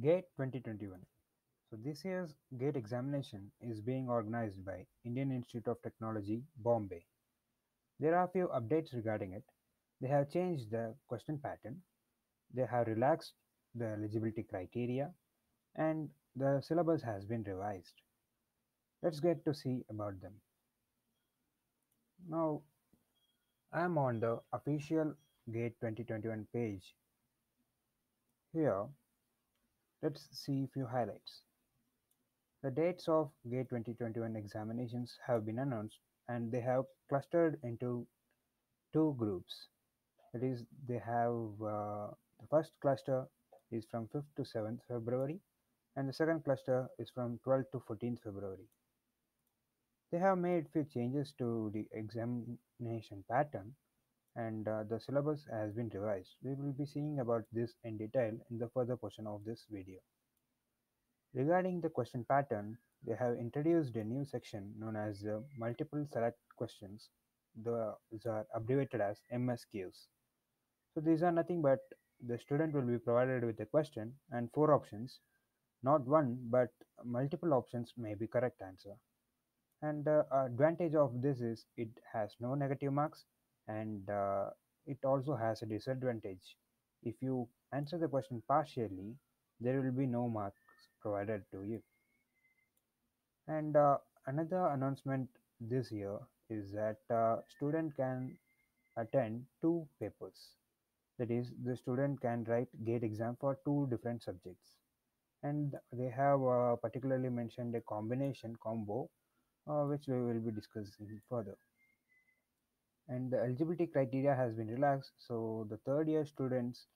GATE 2021. So this year's GATE examination is being organized by Indian Institute of Technology, Bombay. There are a few updates regarding it. They have changed the question pattern. They have relaxed the eligibility criteria, and the syllabus has been revised. Let's get to see about them. Now, I am on the official GATE 2021 page. Here, let's see a few highlights. The dates of GATE 2021 examinations have been announced, and they have clustered into two groups. That is, they have the first cluster is from 5th to 7th February, and the second cluster is from 12th to 14th February. They have made few changes to the examination pattern, and the syllabus has been revised. We will be seeing about this in detail in the further portion of this video. Regarding the question pattern, they have introduced a new section known as the multiple select questions. Those are abbreviated as MSQs. So these are nothing but the student will be provided with a question and four options, not one but multiple options may be correct answer. And the advantage of this is it has no negative marks, and it also has a disadvantage. If you answer the question partially, there will be no marks provided to you. And another announcement this year is that student can attend two papers. That is, the student can write GATE exam for two different subjects. And they have particularly mentioned a combination combo, which we will be discussing further. And the eligibility criteria has been relaxed, so the third year students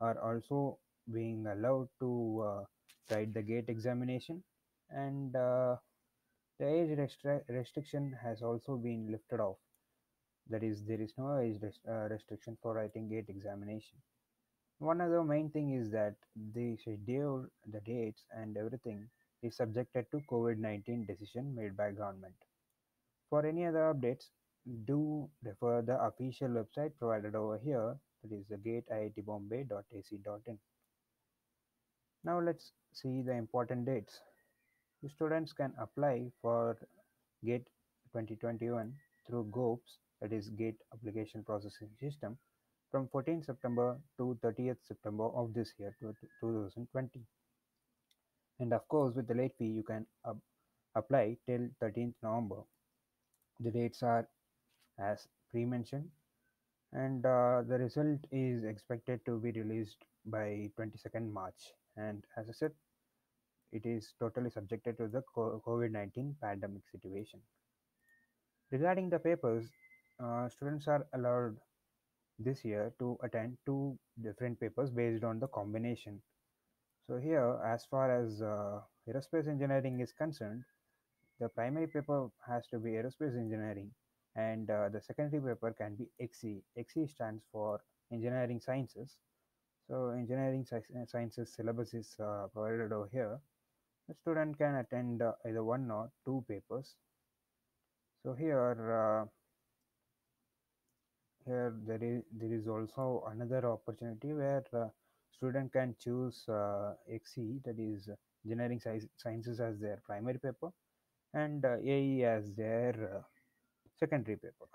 are also being allowed to write the GATE examination, and the age restriction has also been lifted off. That is, there is no age restriction for writing GATE examination. One of the main thing is that the schedule, the dates and everything is subjected to COVID-19 decision made by government. For any other updates, do refer the official website provided over here, that is the gate.iitbombay.ac.in. Now let's see the important dates. The students can apply for GATE 2021 through GOPS, that is GATE Application Processing System, from 14th September to 30th September of this year, 2020. And of course, with the late fee, you can apply till 13th November. The dates are as pre-mentioned, and the result is expected to be released by 22nd March. And as I said, it is totally subjected to the COVID-19 pandemic situation. Regarding the papers, students are allowed this year to attend two different papers based on the combination. So here, as far as aerospace engineering is concerned, the primary paper has to be aerospace engineering, and the secondary paper can be XE. XE stands for Engineering Sciences. So Engineering Sciences syllabus is provided over here. The student can attend either one or two papers. So here, there is also another opportunity where student can choose XE, that is Engineering Sciences, as their primary paper, and AE as their secondary paper.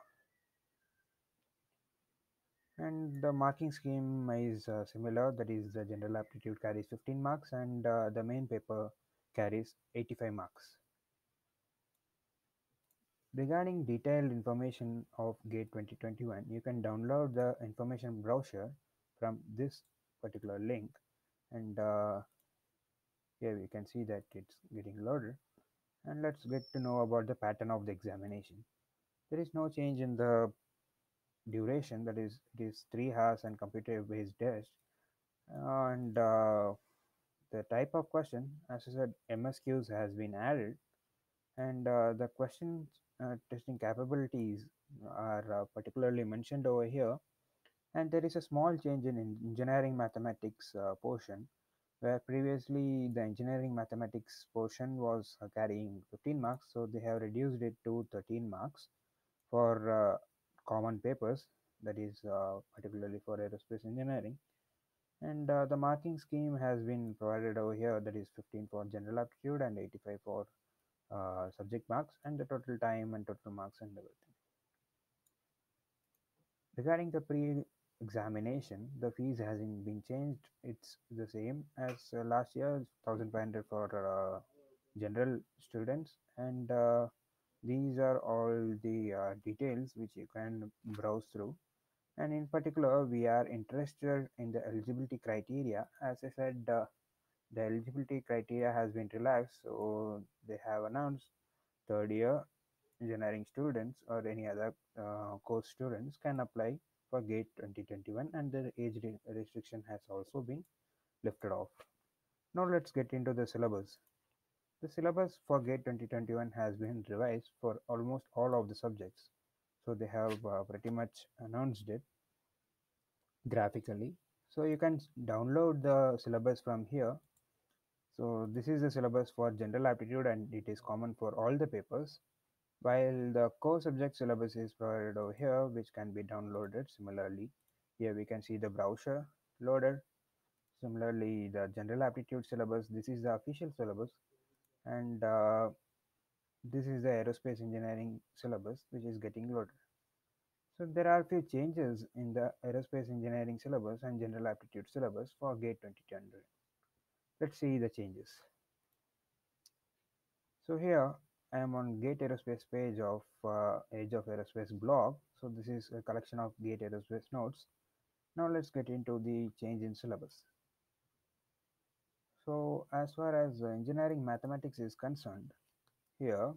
And the marking scheme is similar, that is the general aptitude carries 15 marks and the main paper carries 85 marks. Regarding detailed information of GATE 2021, you can download the information brochure from this particular link, and here we can see that it's getting loaded. And let's get to know about the pattern of the examination. There is no change in the duration, that is, it is 3 hours and computer-based test. And the type of question, as I said, MSQs has been added, and the question testing capabilities are particularly mentioned over here. And there is a small change in engineering mathematics portion, where previously the engineering mathematics portion was carrying 15 marks, so they have reduced it to 13 marks for common papers, that is particularly for aerospace engineering. And the marking scheme has been provided over here, that is 15 for general aptitude and 85 for subject marks, and the total time and total marks and everything. Regarding the pre-examination, the fees hasn't been changed. It's the same as last year, 1,500 for general students, and these are all the details which you can browse through. And in particular, we are interested in the eligibility criteria. As I said, the eligibility criteria has been relaxed, so they have announced third year engineering students or any other course students can apply for GATE 2021, and their age restriction has also been lifted off. Now let's get into the syllabus. The syllabus for GATE 2021 has been revised for almost all of the subjects. So they have pretty much announced it graphically, so you can download the syllabus from here. So this is the syllabus for general aptitude, and it is common for all the papers, while the core subject syllabus is provided over here, which can be downloaded similarly. Here we can see the browser loader. Similarly, the general aptitude syllabus, this is the official syllabus, and this is the aerospace engineering syllabus, which is getting loaded. So there are a few changes in the aerospace engineering syllabus and general aptitude syllabus for GATE 2021. Let's see the changes. So here I am on GATE aerospace page of Age of Aerospace blog. So this is a collection of GATE aerospace notes. Now let's get into the change in syllabus. So as far as engineering mathematics is concerned, here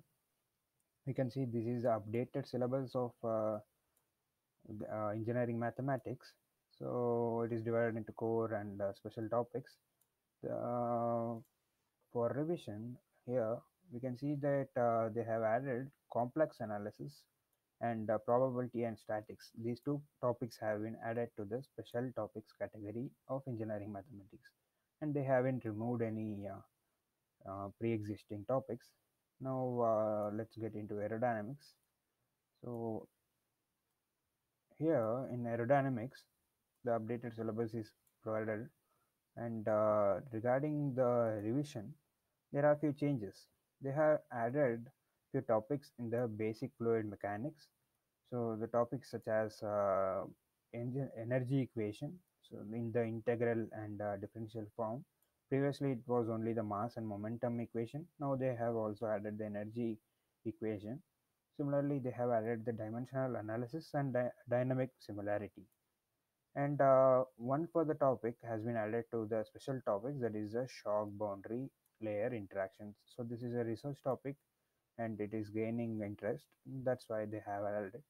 we can see this is the updated syllabus of engineering mathematics. So it is divided into core and special topics. For revision, here we can see that they have added complex analysis and probability and statics. These two topics have been added to the special topics category of engineering mathematics, and they haven't removed any pre-existing topics. Now let's get into aerodynamics. So here in aerodynamics, the updated syllabus is provided, and regarding the revision, there are a few changes. They have added few topics in the basic fluid mechanics. So the topics such as energy equation, so in the integral and differential form. Previously, it was only the mass and momentum equation. Now they have also added the energy equation. Similarly, they have added the dimensional analysis and dynamic similarity. And one further topic has been added to the special topics, that is the shock boundary layer interactions. So this is a research topic and it is gaining interest. That's why they have added it.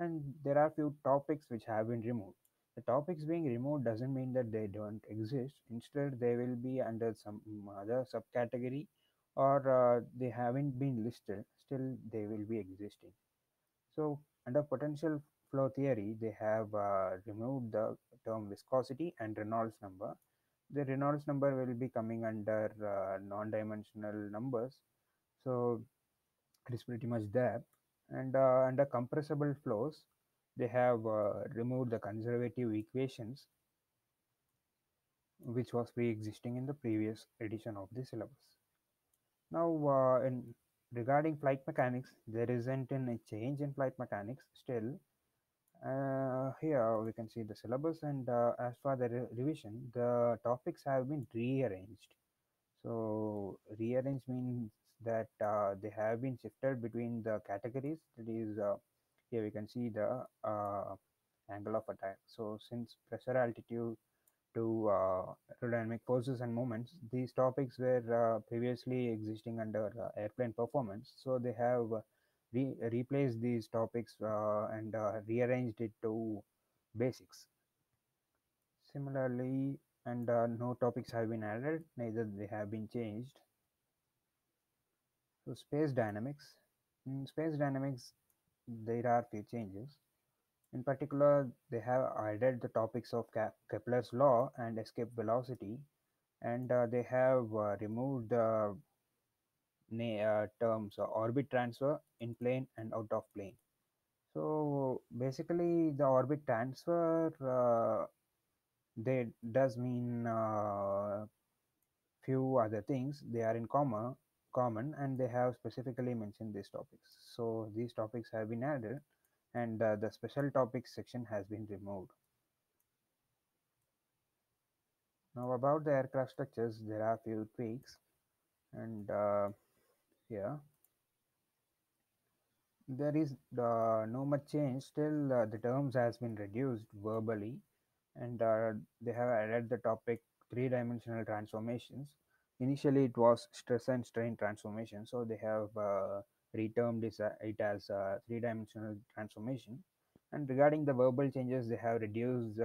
And there are few topics which have been removed. The topics being removed doesn't mean that they don't exist. Instead, they will be under some other subcategory, or they haven't been listed, still they will be existing. So under potential flow theory, they have removed the term viscosity and Reynolds number. The Reynolds number will be coming under non-dimensional numbers, so it is pretty much there. And under compressible flows, they have removed the conservative equations, which was pre-existing in the previous edition of the syllabus. Now, regarding flight mechanics, there isn't any change in flight mechanics still. Here we can see the syllabus, and as for the revision, the topics have been rearranged. So rearranged means that they have been shifted between the categories. That is, here we can see the angle of attack. So since pressure, altitude to aerodynamic forces and moments, these topics were previously existing under airplane performance. So they have replaced these topics and rearranged it to basics. Similarly, and no topics have been added, neither they have been changed. So space dynamics. In space dynamics, there are few changes. In particular, they have added the topics of Kepler's law and escape velocity, and they have removed the terms orbit transfer, in plane and out of plane. So basically, the orbit transfer they does mean few other things. They are in common, and they have specifically mentioned these topics. So these topics have been added, and the special topics section has been removed. Now about the aircraft structures, there are few tweaks, and yeah, there is no much change. Still, the terms has been reduced verbally, and they have added the topic three-dimensional transformations. Initially, it was stress and strain transformation, so they have retermed it as three-dimensional transformation. And regarding the verbal changes, they have reduced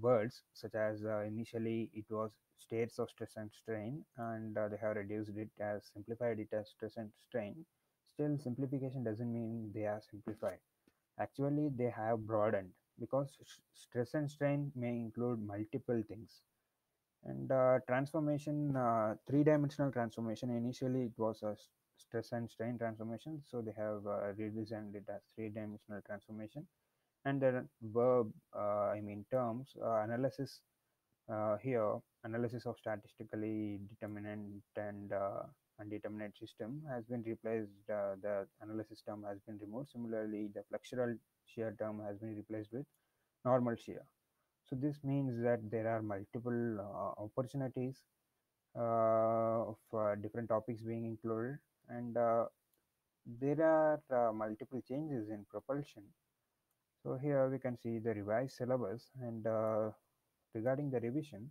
words such as initially it was states of stress and strain, and they have reduced it as simplified it as stress and strain. Still, simplification doesn't mean they are simplified. Actually, they have broadened, because stress and strain may include multiple things. And transformation, three-dimensional transformation, initially it was a stress and strain transformation, so they have redesigned it as three-dimensional transformation. And the verb, terms, analysis here, analysis of statistically determinant and undeterminate system has been replaced, the analysis term has been removed. Similarly, the flexural shear term has been replaced with normal shear. So this means that there are multiple opportunities of different topics being included, and there are multiple changes in propulsion. So here we can see the revised syllabus, and regarding the revision,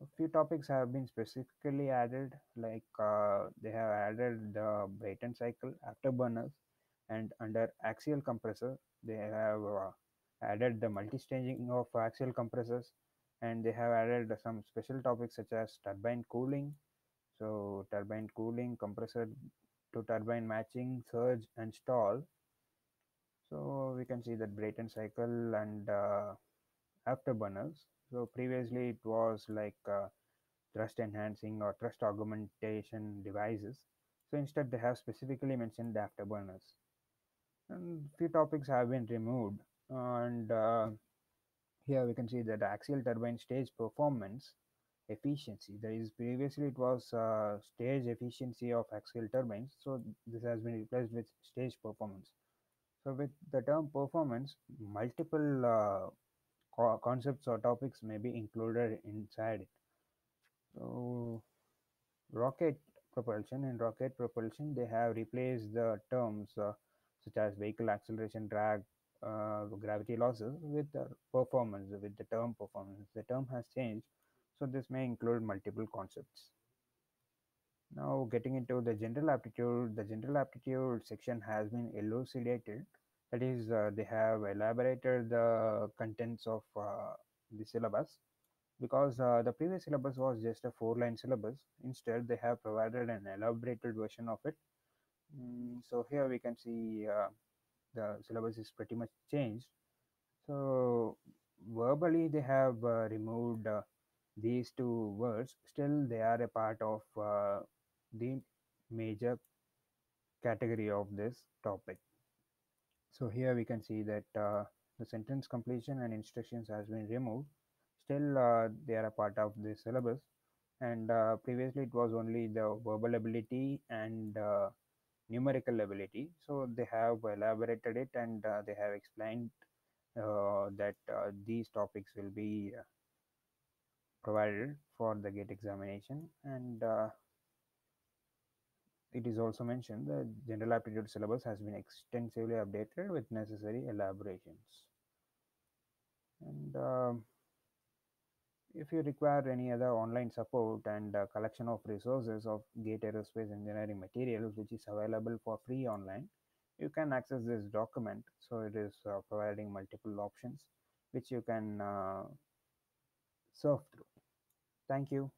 a few topics have been specifically added, like they have added the Brayton cycle, afterburners, and under axial compressor they have added the multi-staging of axial compressors, and they have added some special topics such as turbine cooling. So turbine cooling, compressor to turbine matching, surge and stall. So we can see that Brayton cycle and afterburners. So previously it was like thrust enhancing or thrust augmentation devices. So instead they have specifically mentioned the afterburners. And few topics have been removed. And here we can see that axial turbine stage performance efficiency. There is previously it was stage efficiency of axial turbines, so this has been replaced with stage performance. So with the term performance, multiple concepts or topics may be included inside it. So in rocket propulsion they have replaced the terms such as vehicle acceleration, drag, gravity losses with the performance, with the term performance. The term has changed, so this may include multiple concepts. Now getting into the general aptitude, the general aptitude section has been elucidated. That is, they have elaborated the contents of the syllabus, because the previous syllabus was just a 4-line syllabus. Instead they have provided an elaborated version of it. So here we can see the syllabus is pretty much changed. So verbally they have removed these two words. Still they are a part of the major category of this topic. So here we can see that the sentence completion and instructions has been removed. Still they are a part of the syllabus, and previously it was only the verbal ability and numerical ability. So they have elaborated it, and they have explained that these topics will be provided for the GATE examination. And it is also mentioned the general aptitude syllabus has been extensively updated with necessary elaborations. And if you require any other online support and collection of resources of GATE Aerospace Engineering materials, which is available for free online, you can access this document. So it is providing multiple options which you can surf through. Thank you.